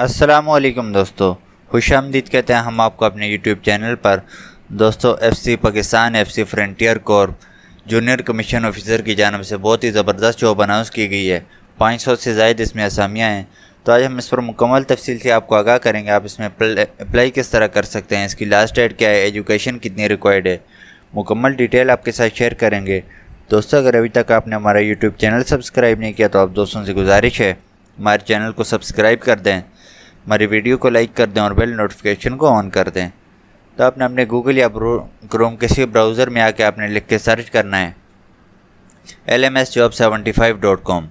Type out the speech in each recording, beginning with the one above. अस्सलामुअलैकुम दोस्तों, खुश आमदीद कहते हैं हम आपको अपने YouTube चैनल पर। दोस्तों FC Pakistan FC frontier corps junior commission officer की जानब से बहुत ही ज़बरदस्त जॉब अनाउंस की गई है। 500 से ज़ायद इसमें असामियाँ हैं, तो आज हम इस पर मुकम्मल तफसील से आपको आगाह करेंगे। आप इसमें अप्लाई किस तरह कर सकते हैं, इसकी लास्ट डेट क्या है, एजुकेशन कितनी रिक्वायर्ड है, मुकम्मल डिटेल आपके साथ शेयर करेंगे। दोस्तों अगर अभी तक आपने हमारा YouTube चैनल सब्सक्राइब नहीं किया तो आप दोस्तों से गुजारिश है हमारे चैनल को सब्सक्राइब कर दें, हमारी वीडियो को लाइक कर दें और बेल नोटिफिकेशन को ऑन कर दें। तो आपने अपने गूगल या क्रोम किसी ब्राउज़र में आके आपने लिख के सर्च करना है LMS Job 75.com।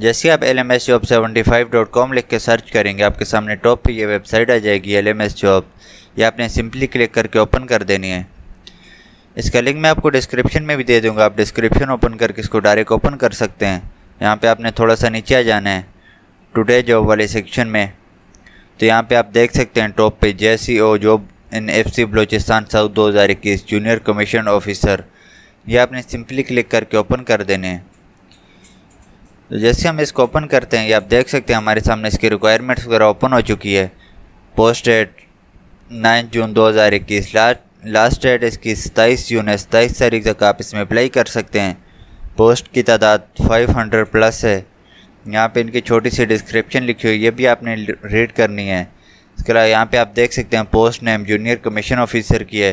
जैसे आप LMS Job 75.com लिख के सर्च करेंगे आपके सामने टॉप पे ये वेबसाइट आ जाएगी LMS Job। ये आपने सिंपली क्लिक करके ओपन कर देनी है। इसका लिंक मैं आपको डिस्क्रिप्शन में भी दे दूँगा, आप डिस्क्रिप्शन ओपन करके इसको डायरेक्ट ओपन कर सकते हैं। यहाँ पे आपने थोड़ा सा नीचे आ जाना है टुडे जॉब वाले सेक्शन में, तो यहाँ पे आप देख सकते हैं टॉप पे JCO job in FC Balochistan south 2021 junior commission officer. ये आपने सिंपली क्लिक करके ओपन कर देने हैं। तो जैसे हम इसको ओपन करते हैं, ये आप देख सकते हैं हमारे सामने इसकी रिक्वायरमेंट्स वगैरह ओपन हो चुकी है। Post date 9 June 2021, last date इसकी 27 जून है। 27 तारीख तक आप इसमें अप्लाई कर सकते हैं। पोस्ट की तादाद 500 प्लस है। यहाँ पे इनकी छोटी सी डिस्क्रिप्शन लिखी हुई, ये भी आपने रीड करनी है। इसके अलावा यहाँ पे आप देख सकते हैं post name junior commission officer की है।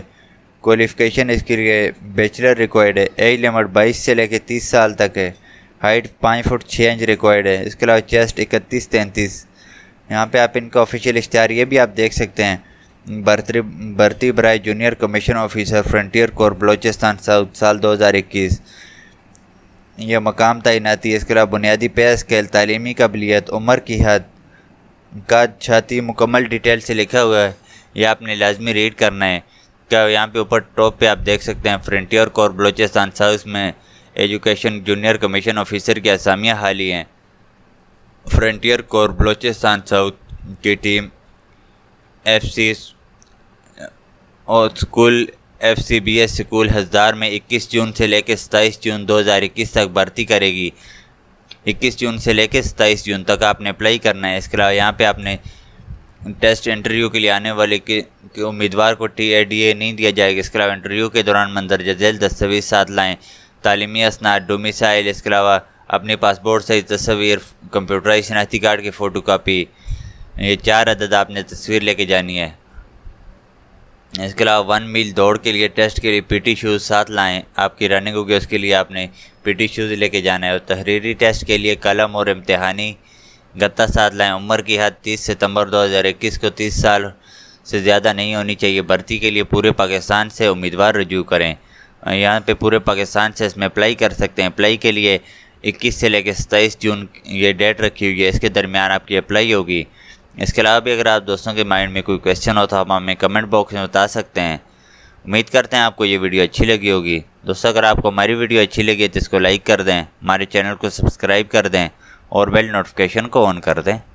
क्वालिफ़िकेशन इसके लिए बैचलर रिक्वायर्ड है। एज लिमिट 22 से लेकर 30 साल तक है। हाइट 5 फुट 6 इंच रिक्वायर्ड है। इसके अलावा चेस्ट 31-33। यहाँ पर आप इनका ऑफिशियल इश्तिहार ये भी आप देख सकते हैं। भर्ती बराए junior commission officer frontier corps Balochistan south साल 2021। यह मकाम तैनाती। इसके अलावा बुनियादी पे स्केल, तालीमी काबिलियत, उम्र की हद का छाती मुकम्मल डिटेल से लिखा हुआ है। यह आपने लाजमी रीड करना है। क्या यहाँ पे ऊपर टॉप पे आप देख सकते हैं फ्रंटियर कोर बलोचिस्तान साउथ में एजुकेशन जूनियर कमीशन ऑफिसर की असामियाँ हाली हैं। फ्रंटियर कोर बलोचिस्तान साउथ की टीम FC और स्कूल FCBS स्कूल हज़दार में 21 जून से लेकर 27 जून 2021 तक भर्ती करेगी। 21 जून से लेकर 27 जून तक आपने अप्लाई करना है। इसके अलावा यहाँ पे आपने टेस्ट इंटरव्यू के लिए आने वाले के उम्मीदवार को TADA नहीं दिया जाएगा। इसके अलावा इंटरव्यू के दौरान मंदरजा झेल दस्तावेज साथ लाएँ, तालीमी असनाद, डोमिसाइल, इसके अलावा अपने पासपोर्ट साइज तस्वीर, कंप्यूटराइज शनाख्ती कार्ड की फ़ोटोकापी, ये 4 अदद आपने तस्वीर लेके जानी है। इसके अलावा 1 मील दौड़ के लिए टेस्ट के लिए PT शूज़ साथ लाएं। आपकी रनिंग होगी उसके लिए आपने PT शूज़ लेके जाना है। और तहरीरी टेस्ट के लिए कलम और इम्तिहानी गत्ता साथ लाएं। उम्र की हद 30 सितंबर 2021 को 30 साल से ज़्यादा नहीं होनी चाहिए। भर्ती के लिए पूरे पाकिस्तान से उम्मीदवार रजू करें। यहाँ पर पूरे पाकिस्तान से इसमें अप्लाई कर सकते हैं। अप्लाई के लिए 21 से लेकर 27 जून ये डेट रखी हुई है, इसके दरमियान आपकी अप्लाई होगी। इसके अलावा भी अगर आप दोस्तों के माइंड में कोई क्वेश्चन हो तो आप हमें कमेंट बॉक्स में बता सकते हैं। उम्मीद करते हैं आपको ये वीडियो अच्छी लगी होगी। दोस्तों अगर आपको हमारी वीडियो अच्छी लगी तो इसको लाइक कर दें, हमारे चैनल को सब्सक्राइब कर दें और बेल नोटिफिकेशन को ऑन कर दें।